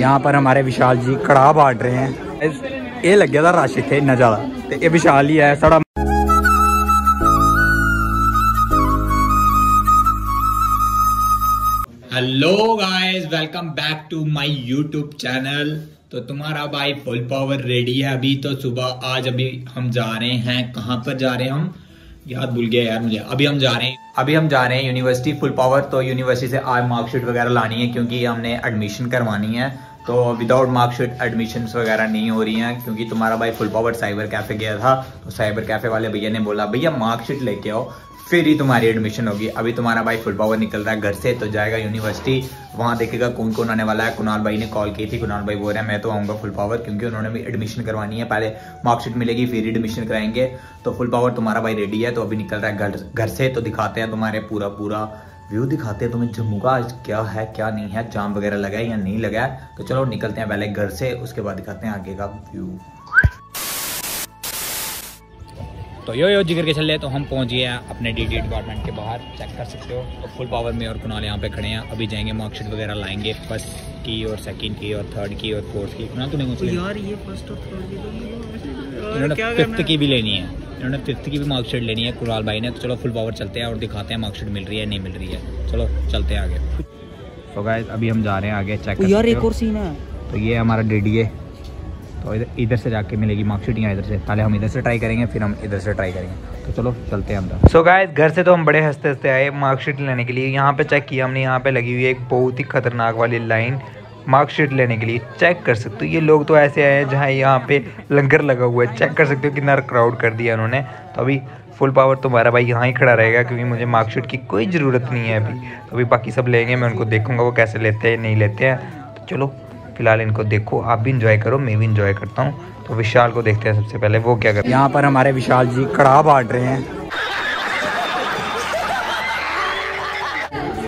यहाँ पर हमारे विशाल जी कड़ाह बांट रहे हैं। ये लग गया था रश इतने इन्ना ज्यादा, तो ये विशाल ही है साढ़ा। Hello guys, welcome back to my YouTube channel. तो तुम्हारा भाई फुल पावर रेडी है अभी। तो सुबह आज अभी हम जा रहे हैं, कहाँ पर जा रहे हैं हम, याद भूल गया यार मुझे। अभी हम जा रहे हैं यूनिवर्सिटी फुल पावर। तो यूनिवर्सिटी से आज मार्कशीट वगैरह लानी है क्योंकि हमने एडमिशन करवानी है। तो विदाउट मार्कशीट एडमिशन वगैरह नहीं हो रही हैं क्योंकि तुम्हारा भाई फुल पावर साइबर कैफे गया था। तो साइबर कैफे वाले भैया ने बोला भैया मार्कशीट लेके आओ फिर ही तुम्हारी एडमिशन होगी। अभी तुम्हारा भाई फुल पावर निकल रहा है घर से, तो जाएगा यूनिवर्सिटी, वहाँ देखेगा कौन कौन आने वाला है। कुणाल भाई ने कॉल की थी, कुणाल भाई बोल रहे हैं मैं तो आऊँगा फुल पावर क्योंकि उन्होंने भी एडमिशन करवानी है। पहले मार्कशीट मिलेगी फिर एडमिशन कराएंगे। तो फुल पावर तुम्हारा भाई रेडी है, तो अभी निकल रहा है घर से। तो दिखाते हैं तुम्हारे पूरा व्यू दिखाते हैं तुम्हें जम्मू का आज क्या है क्या नहीं है, जाम वगैरह लगा है या नहीं लगा है। तो चलो निकलते हैं पहले घर से, उसके बाद दिखाते हैं आगे का व्यू। तो यो जिक्र के चले तो हम पहुंच गए हैं अपने डीडी डिपार्टमेंट के बाहर, चेक कर सकते हो। तो फुल पावर में और कुणाल यहाँ पे खड़े हैं। अभी जाएंगे मार्कशीट वगैरह लाएंगे, फर्स्ट की और सेकंड की और थर्ड की और फोर्थ की। कुणाल तूने मुझे यार ये फर्स्ट और थर्ड की इन्होंने फिफ्थ की भी लेनी है, इन्होंने फिफ्थ की भी मार्कशीट लेनी है कुणाल भाई ने। तो चलो फुल पावर चलते हैं और दिखाते हैं मार्कशीट मिल रही है नहीं मिल रही है। चलो चलते हैं आगे। तो गाइस अभी हम जा रहे हैं आगे, चेक यार एक और सीन है। तो ये हमारा डीडी है, तो इधर से जाके मिलेगी मार्कशीट या इधर से। पहले हम इधर से ट्राई करेंगे फिर हम इधर से ट्राई करेंगे। तो चलो चलते हैं अंदर। सो गाइस घर से तो हम बड़े हंसते हंसते आए मार्कशीट लेने के लिए। यहाँ पे चेक किया हमने, यहाँ पे लगी हुई है एक बहुत ही खतरनाक वाली लाइन मार्कशीट लेने के लिए। चेक कर सकते हो ये लोग तो ऐसे आए हैं जहाँ यहाँ पे लंगर लगा हुआ है। चेक कर सकते हो कितना क्राउड कर दिया उन्होंने। तो अभी फुल पावर तुम्हारा भाई यहाँ ही खड़ा रहेगा क्योंकि मुझे मार्कशीट की कोई ज़रूरत नहीं है अभी। तो अभी बाकी सब लेंगे, मैं उनको देखूँगा वो कैसे लेते हैं नहीं लेते हैं। तो चलो फिलहाल इनको देखो, आप भी इंजॉय करो मैं भी इंजॉय करता हूँ। तो विशाल को देखते हैं सबसे पहले वो क्या करते हैं। यहाँ पर हमारे विशाल जी कड़ाह बांट रहे हैं,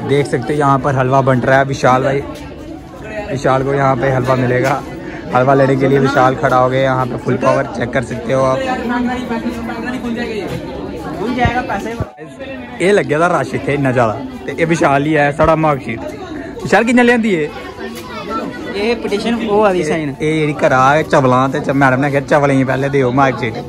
देख सकते हो यहाँ पर हलवा बन रहा है। विशाल भाई, विशाल को यहाँ पे हलवा मिलेगा। हलवा लेने के लिए विशाल खड़ा हो गए यहाँ पे फुल पावर, चेक कर सकते हो आप। ये लग गया था रश इतने इन्ना ज़्यादा, तो ये विशाल ही है साढ़ा मार्कशीट। विशाल किन्ने लेंदी है ये पिटीशन वो आदि साइन ए जेडी करा चवलां ते मैडम ने कहा चवलें ही पहले देओ मार्कशीट।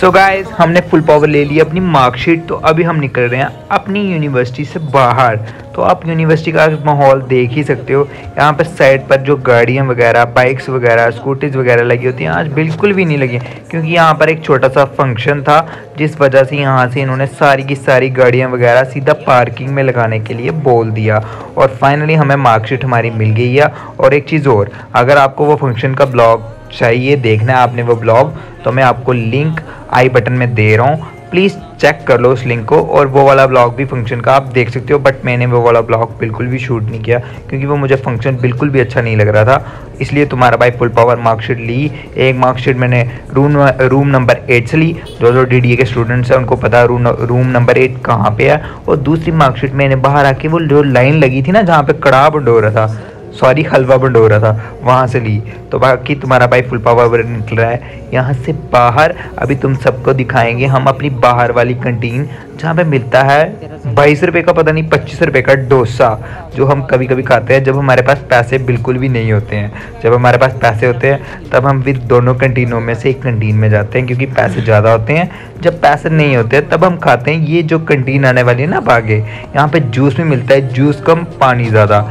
सो गाइस हमने फुल पावर ले ली अपनी मार्कशीट। तो अभी हम निकल रहे हैं अपनी यूनिवर्सिटी से बाहर। तो आप यूनिवर्सिटी का माहौल देख ही सकते हो। यहाँ पर साइड पर जो गाड़ियाँ वगैरह बाइक्स वगैरह स्कूटीज़ वगैरह लगी होती हैं, आज बिल्कुल भी नहीं लगी क्योंकि यहाँ पर एक छोटा सा फंक्शन था जिस वजह से यहाँ से इन्होंने सारी की सारी गाड़ियाँ वगैरह सीधा पार्किंग में लगाने के लिए बोल दिया। और फाइनली हमें मार्कशीट हमारी मिल गई है। और एक चीज़ और, अगर आपको वो फंक्शन का ब्लॉग चाहिए देखना है आपने वो ब्लॉग, तो मैं आपको लिंक आई बटन में दे रहा हूँ, प्लीज़ चेक कर लो उस लिंक को। और वो वाला ब्लॉग भी फंक्शन का आप देख सकते हो, बट मैंने वो वाला ब्लॉग बिल्कुल भी शूट नहीं किया क्योंकि वो मुझे फंक्शन बिल्कुल भी अच्छा नहीं लग रहा था। इसलिए तुम्हारा भाई फुल पावर मार्कशीट ली। एक मार्कशीट मैंने रूम नंबर 8 से ली। जो डीडीए के स्टूडेंट्स हैं उनको पता रूम नंबर 8 कहाँ पर है। और दूसरी मार्कशीट मैंने बाहर आके वो जो लाइन लगी थी ना जहाँ पर कड़ाह बंडोरा था, सॉरी हलवा बंडोरा था, वहाँ से ली। तो बाकी तुम्हारा भाई फुल पावर निकल रहा है यहाँ से बाहर। अभी तुम सबको दिखाएंगे हम अपनी बाहर वाली कंटीन जहाँ पे मिलता है 22 रुपये का, पता नहीं 25 रुपये का डोसा, जो हम कभी कभी खाते हैं जब हमारे पास पैसे बिल्कुल भी नहीं होते हैं। जब हमारे पास पैसे होते हैं तब हम फिर दोनों कंटीनों में से एक कंटीन में जाते हैं क्योंकि पैसे ज़्यादा होते हैं। जब पैसे नहीं होते तब हम खाते हैं। ये जो कंटीन आने वाली है ना आगे, यहाँ पर जूस भी मिलता है, जूस कम पानी ज़्यादा।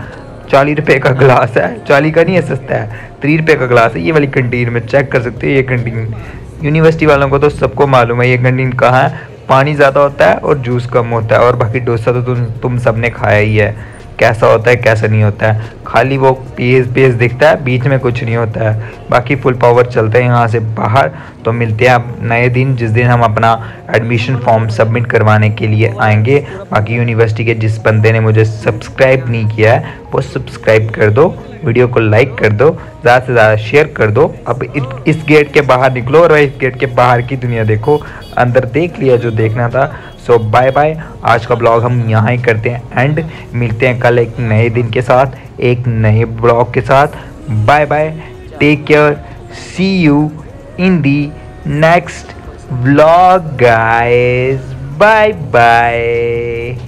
40 रुपये का गिलास है, 40 का नहीं है, सस्ता है, 3 रुपये का गिलास है ये वाली कंटीन में। चेक कर सकते हो ये कंटीन, यूनिवर्सिटी वालों को तो सबको मालूम है ये कंटीन कहाँ है। पानी ज़्यादा होता है और जूस कम होता है। और बाकी डोसा तो तुम सब ने खाया ही है कैसा होता है कैसा नहीं होता है। खाली वो पेज दिखता है, बीच में कुछ नहीं होता है। बाकी फुल पावर चलते हैं यहाँ से बाहर। तो मिलते हैं आप नए दिन, जिस दिन हम अपना एडमिशन फॉर्म सबमिट करवाने के लिए आएंगे। बाकी यूनिवर्सिटी के जिस बंदे ने मुझे सब्सक्राइब नहीं किया है वो सब्सक्राइब कर दो, वीडियो को लाइक कर दो, ज़्यादा से ज़्यादा शेयर कर दो। अब इस गेट के बाहर निकलो और इस गेट के बाहर की दुनिया देखो, अंदर देख लिया जो देखना था। सो बाय बाय, आज का ब्लॉग हम यहाँ ही करते हैं एंड। मिलते हैं कल एक नए दिन के साथ एक नए ब्लॉग के साथ। Bye bye, take care, see you in the next blog guys, bye bye.